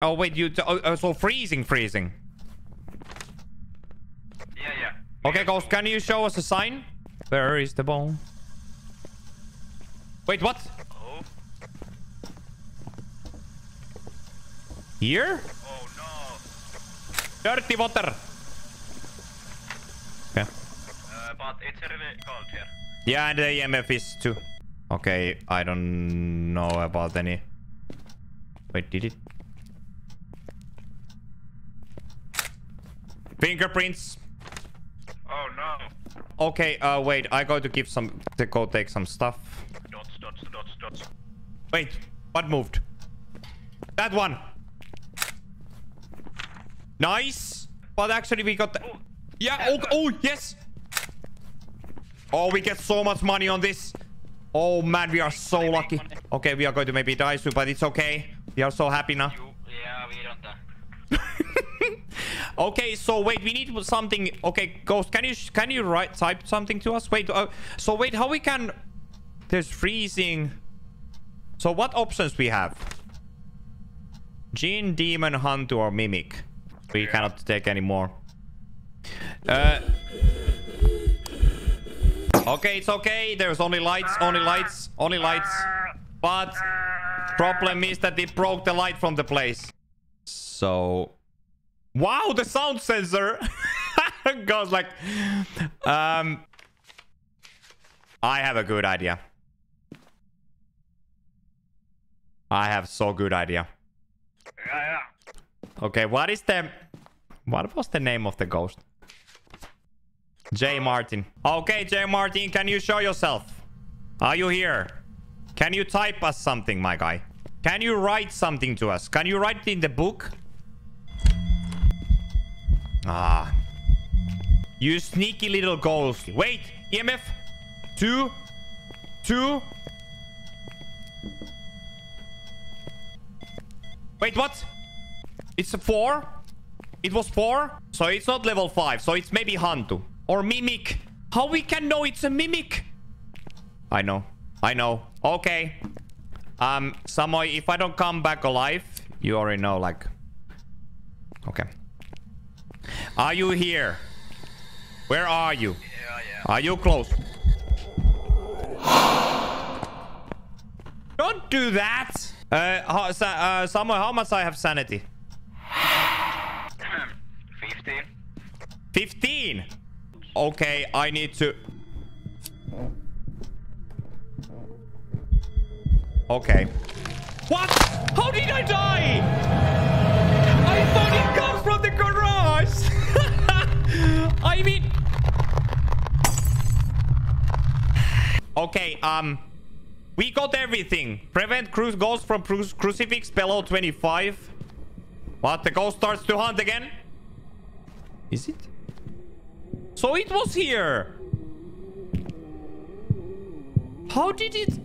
Oh wait, you so freezing. Yeah. Okay, Ghost, can you show us a sign? Where is the bone? Wait, what? Oh. Here? Oh no. Dirty water. Okay. But it's really cold here. Yeah, and the EMF is too. Okay, I don't know about any. Wait, did it? Fingerprints. Oh no. Okay, wait, I got to give some to go take some stuff. Dots. Wait, what moved? That one. Nice. But actually we got the... Yeah, oh yes. Oh, we get so much money on this. Oh man, we are so lucky. Okay, we are going to maybe die soon, but it's okay. We are so happy now. Yeah, we don't die. Okay, so wait, we need something. Okay, Ghost, can you type something to us? Wait, so wait, how we can? There's freezing. So what options we have? Jinn, Demon, Hantu, or Mimic. We cannot take any more. Okay, it's okay. There's only lights. But problem is that it broke the light from the place. So, wow, the sound sensor goes like. I have a good idea. I have so good idea. Yeah. Okay, what is the? What was the name of the ghost? J. Martin. Okay, J. Martin, can you show yourself? Are you here? Can you type us something, my guy? Can you write something to us? Can you write it in the book? Ah. You sneaky little ghost. Wait, EMF. 2. 2. Wait, what? It's a 4? It was 4? So it's not level 5. So it's maybe Hantu. Or Mimic. How we can know it's a Mimic? I know. Okay. Samoy, if I don't come back alive, you already know, like... Okay. Are you here? Where are you? Yeah. Are you close? Don't do that! Samoy, how much I have sanity? 15. 15? Okay, I need to... Okay. What? How did I die? I thought it comes from the garage. I mean... Okay, we got everything. Prevent ghosts from crucifix below 25. What? The ghost starts to hunt again? Is it? So it was here. How did it?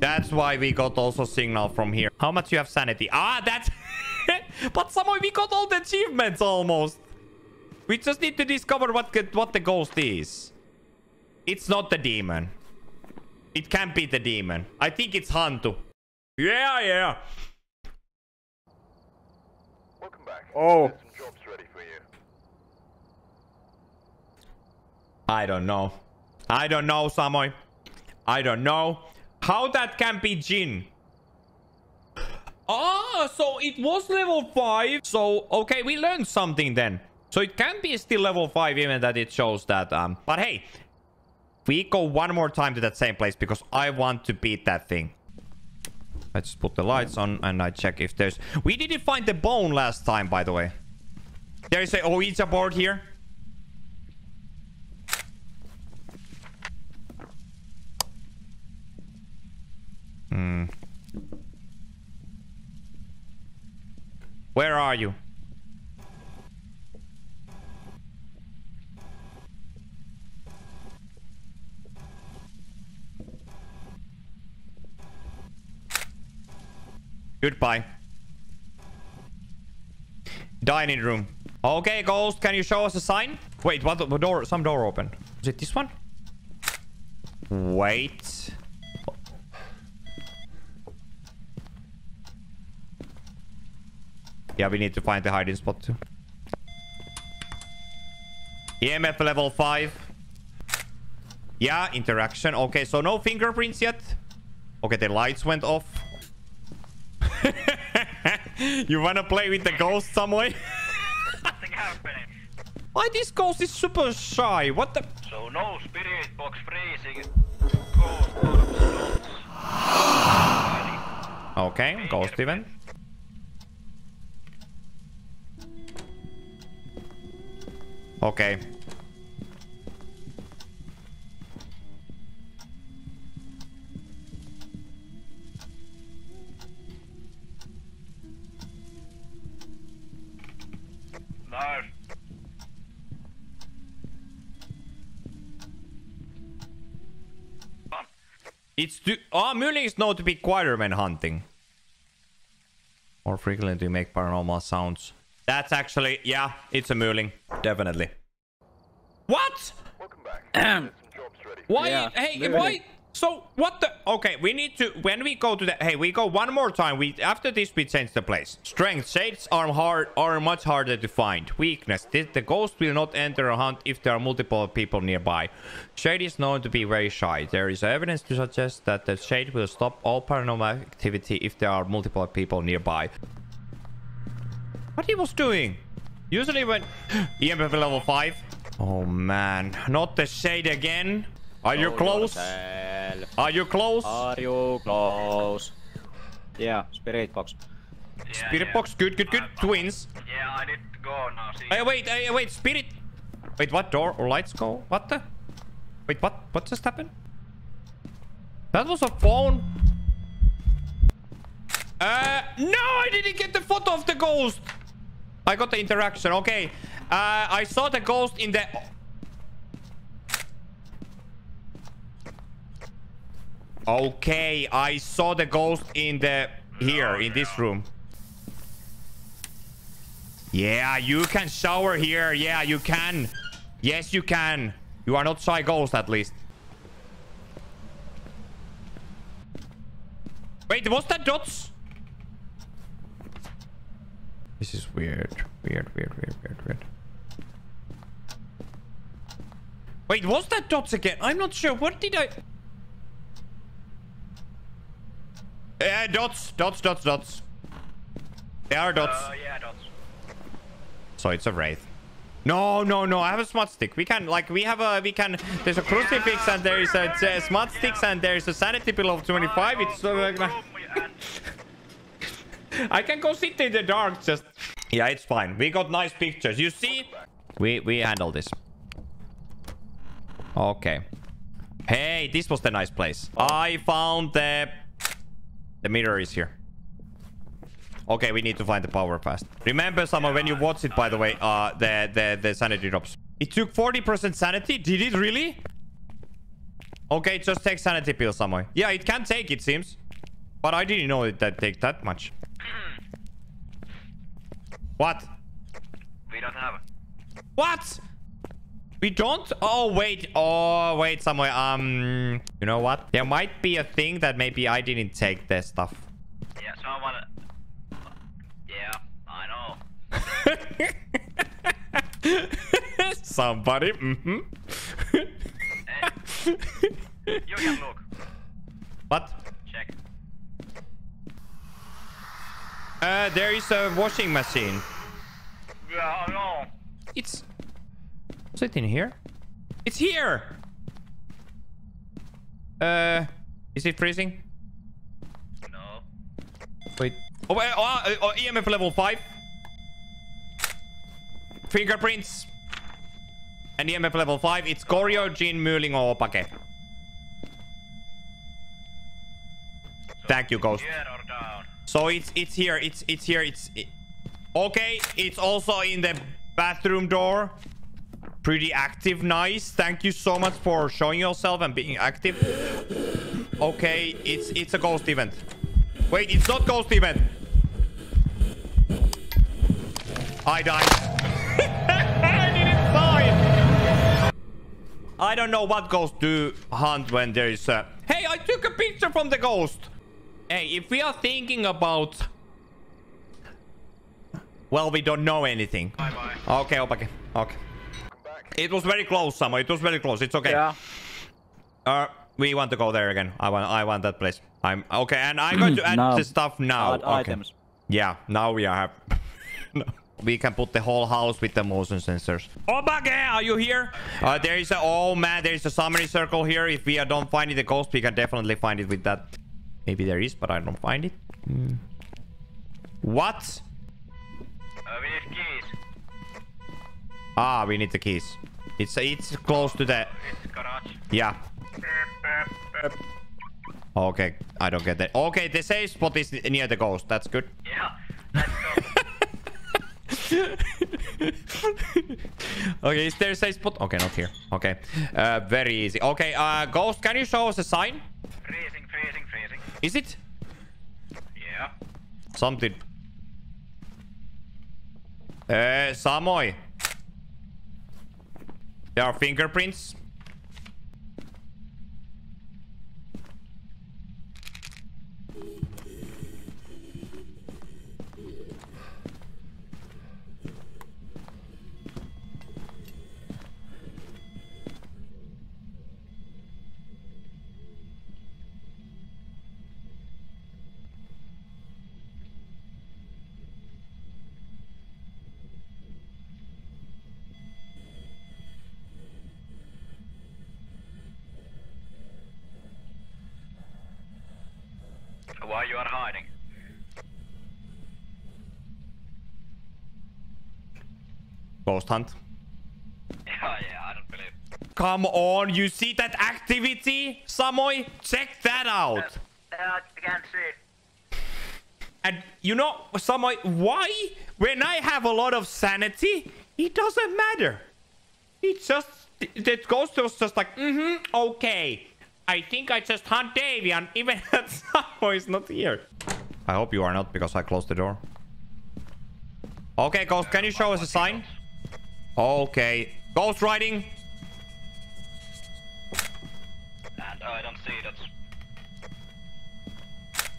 That's why we got also signal from here. How much you have sanity? Ah, that's... But somehow we got all the achievements almost. We just need to discover what the ghost is. It's not the demon. It can't be the demon. I think it's Hantu. Yeah. Welcome back. Oh. I don't know, Samoy. I don't know how that can be Jinn. Ah, so it was level 5. So, okay, we learned something then. So it can be still level 5 even that it shows that. But hey, we go one more time to that same place because I want to beat that thing. Let's put the lights on and I check if there's... We didn't find the bone last time, by the way. There is a Ouija board here. Where are you? Goodbye. Dining room. Okay, Ghost, can you show us a sign? Wait, what the door? Some door open. Is it this one? Wait. Yeah, we need to find the hiding spot too. EMF level 5. Yeah, interaction. Okay, so no fingerprints yet. Okay, the lights went off. You wanna play with the ghost, Samoy? Nothing happening. Why this ghost is super shy? What the? So no spirit box freezing. Ghost orbs. Okay, ghost event. Okay. Nice. It's too... Oh, Myling is known to be quieter when hunting. More frequently make paranormal sounds. That's actually... Yeah, it's a Myling. Definitely. What? Welcome back. Why? Yeah, hey, literally. Why? So, what the... Okay, we need to... When we go to the... Hey, we go one more time. After this, we change the place. Strength. Shades are much harder to find. Weakness. The ghost will not enter a hunt if there are multiple people nearby. Shade is known to be very shy. There is evidence to suggest that the Shade will stop all paranormal activity if there are multiple people nearby. What he was doing? Usually when... EMF level 5. Oh, man. Not the Shade again. Are you close? Are you close? Are you close? Yeah, spirit box. Yeah, spirit box, good. Twins. Yeah, I need to go now. See. Wait, spirit. Wait, what door or lights go? What the? Wait, what just happened? That was a phone. No, I didn't get the photo of the ghost. I got the interaction. Okay. I saw the ghost in the... Okay, I saw the ghost in the... Here, in this room. Yeah, you can shower here. Yeah, you can. Yes, you can. You are not shy ghost, at least. Wait, was that dots? This is weird. Weird. Wait, was that dots again? I'm not sure. What did I... Dots. There are dots. Yeah, dots. So it's a wraith. No. I have a smart stick. We can, like, there's a crucifix and there is a smart sticks and there is a sanity pill of 25. It's... I can go sit in the dark just... Yeah, it's fine. We got nice pictures. You see? We handle this. Okay. Hey, this was the nice place. I found the... The mirror is here. Okay, we need to find the power fast. Remember, Samoy, when you watch it, by the way, the sanity drops. It took 40% sanity? Did it really? Okay, just take sanity pill, Samoy. Yeah, it can take, it seems. But I didn't know it that take that much. What? We don't have it. What? We don't? Oh wait, Samoy. You know what? There might be a thing that maybe I didn't take their stuff. Yeah, so I wanna... Yeah, I know. Somebody. Mm-hmm. Hey, you can look. What? Check. There is a washing machine. Yeah, I know. It's... Is it in here? It's here! Is it freezing? No. Wait. Oh, EMF level 5. Fingerprints. And EMF level 5. It's Goryo, Jinn, Myling, or Obake. So thank you, ghost. So it's here. It's here. Okay, it's also in the bathroom door. Pretty active, nice. Thank you so much for showing yourself and being active. Okay, it's a ghost event. Wait, it's not ghost event. I died. I didn't die. I don't know what ghosts do hunt when there is a... Hey, I took a picture from the ghost. Hey, if we are thinking about... Well, we don't know anything. Bye-bye. Okay, Obake. Okay. It was very close, Samoy. It was very close. It's okay. Yeah. We want to go there again. I want that place. I'm okay, and I'm going to add the stuff now. Add items. Yeah, now we are. No. We can put the whole house with the motion sensors. Obake, are you here? There is a there is a summary circle here. If we don't find it, the ghost, we can definitely find it with that. Maybe there is, but I don't find it. Mm. What? We need keys. Ah, we need the keys. It's close to the. It's garage. Yeah. Okay, I don't get that. Okay, the safe spot is near the ghost. That's good. Yeah, let's go. Okay, is there a safe spot? Okay, not here. Okay, very easy. Okay, ghost, can you show us a sign? Freezing, freezing, freezing. Is it? Yeah. Something. Samoy. There are fingerprints. Why you are hiding? Ghost hunt. Yeah, I don't believe. Come on, you see that activity? Samoy, check that out. I can't see it. And you know, Samoy, why? When I have a lot of sanity, it doesn't matter. It's just, the ghost was just like, okay. I think I just hunt Davian, even that Samoy is not here. I hope you are not, because I closed the door. Okay, Ghost, can you show us a sign? Okay. Ghost riding. And I don't see that.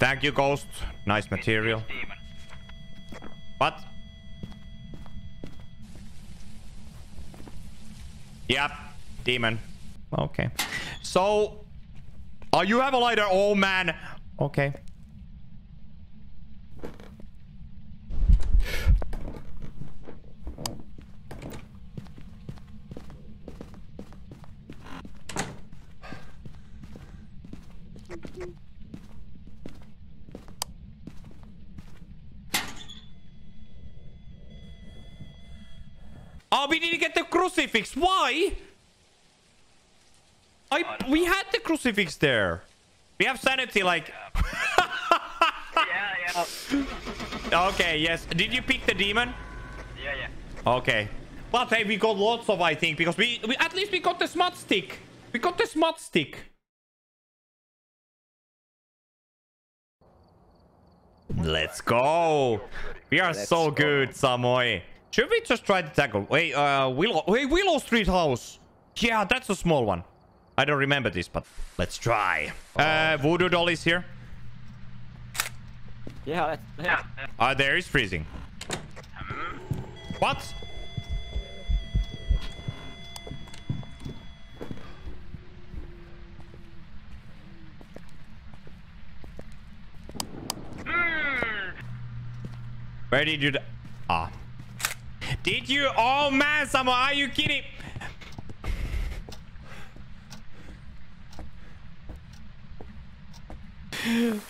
Thank you, Ghost. Nice material. What? Yep, demon. Okay. So... Oh, you have a lighter. Oh, man. Okay. Oh, we need to get the crucifix. Why? We had the crucifix there. We have sanity, like. Yeah, yeah. Okay, yes. Did you pick the demon? Yeah, yeah. Okay. But hey, we got lots of, I think, because we at least we got the smut stick. We got the smut stick. Let's go. We are so good, Samoy. Should we just try to tackle? Wait, Willow Street House. Yeah, that's a small one. I don't remember this, but let's try. Voodoo doll is here. Yeah, there is freezing. What? Where did you... Ah. Did you... Oh, man, Samoy, are you kidding?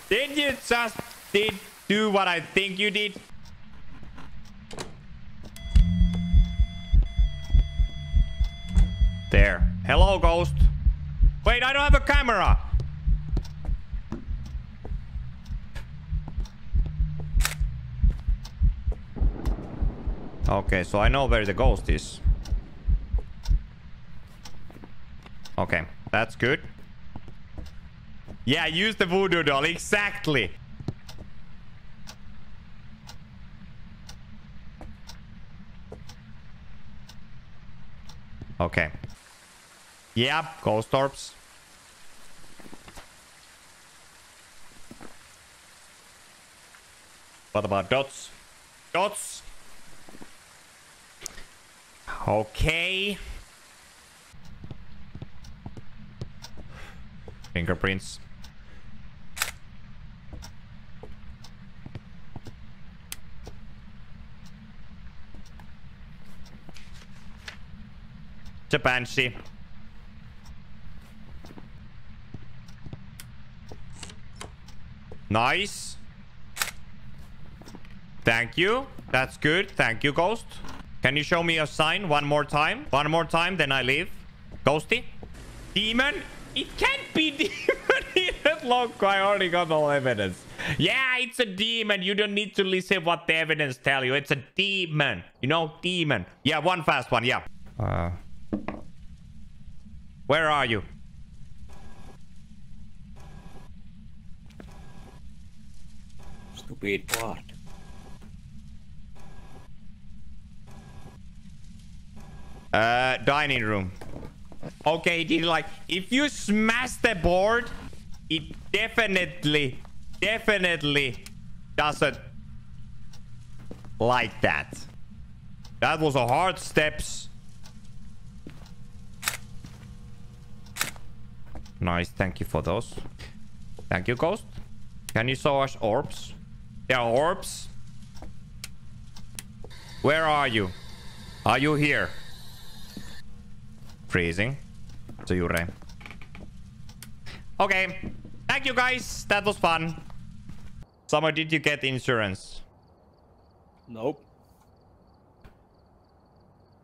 Did you just do what I think you did? There. Hello, ghost. Wait, I don't have a camera. Okay, so I know where the ghost is. Okay, that's good. Yeah, use the voodoo doll, exactly. Okay. Yeah, ghost orbs. What about dots? Dots? Okay. Fingerprints. The Banshee. Nice. Thank you. That's good. Thank you, Ghost. Can you show me a sign one more time? One more time, then I leave. Ghosty. Demon. It can't be demon. Look, I already got all evidence. Yeah, it's a demon. You don't need to listen what the evidence tell you. It's a demon. You know, demon. Yeah, one fast one. Yeah. Where are you? Stupid board. Dining room. Okay, he did like... If you smash the board, it definitely doesn't like that. That was a hard steps. Nice, thank you for those. Thank you, Ghost. Can you show us orbs? There are orbs. Where are you? Are you here? Freezing. So you right. Okay. Thank you, guys. That was fun. Summer, did you get insurance? Nope.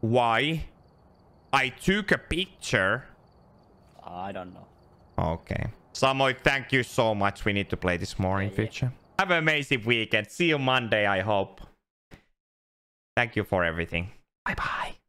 Why? I took a picture. I don't know. Okay. Samoy, thank you so much. We need to play this more in future. Have an amazing weekend. See you Monday, I hope. Thank you for everything. Bye-bye.